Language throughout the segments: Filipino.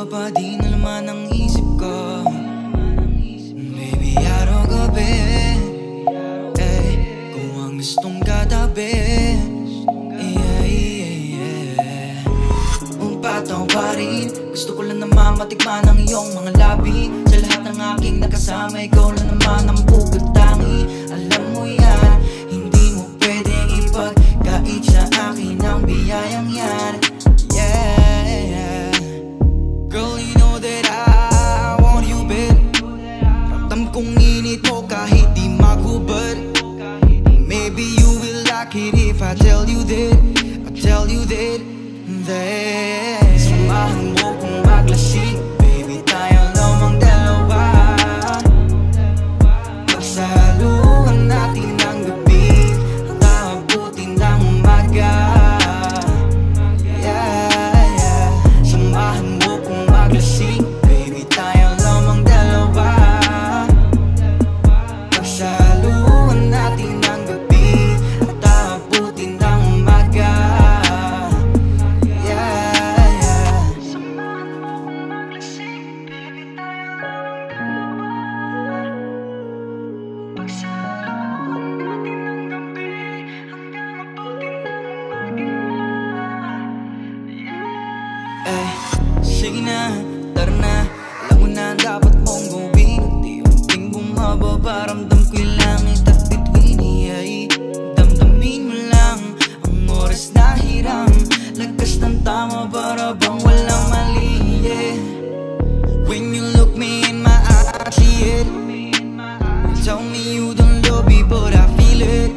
ka pa, di na laman ang isip ko. Baby, araw gabi, eh, kung ang gustong katabi, yeah, yeah, yeah. Umpataw pa rin, gusto ko lang naman matikman ang iyong mga labi. Sa lahat ng aking nakasama, ikaw lang naman ang bukod tangi. Alam mo yan, hindi mo pwedeng ipagkait sa akin ang biyayang yan. If I tell you that, I tell you that, that samahan mo kung maglasing, baby, tayo lamang dalawa. Pagsaluhan natin ang gabi, ang abutin ng umaga. Yeah, yeah. Samahan mo kung maglasing, baby, tayo lamang dalawa. Pagsaluhan natin ang gabi. Sige na, tara na, alam mo na dapat mong gawin. Unti-unting bumaba, paramdam ko'y langit at bituin. Ay, damdamin mo lang ang oras na hiram. Lagkas ng tama para bang walang mali, yeah. When you look me in my eyes, see it. Tell me you don't love me but I feel it.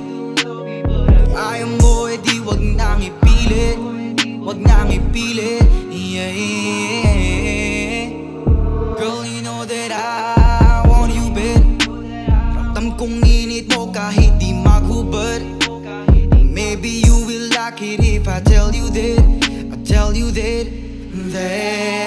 Kung ayaw mo, eh di wag nang ipilit. Wag nang ipilit, yeah, yeah, yeah. Girl, you know that I want you, babe. Ramdam kong init mo kahit di maghubad. Maybe you will like it if I tell you that, I tell you that, that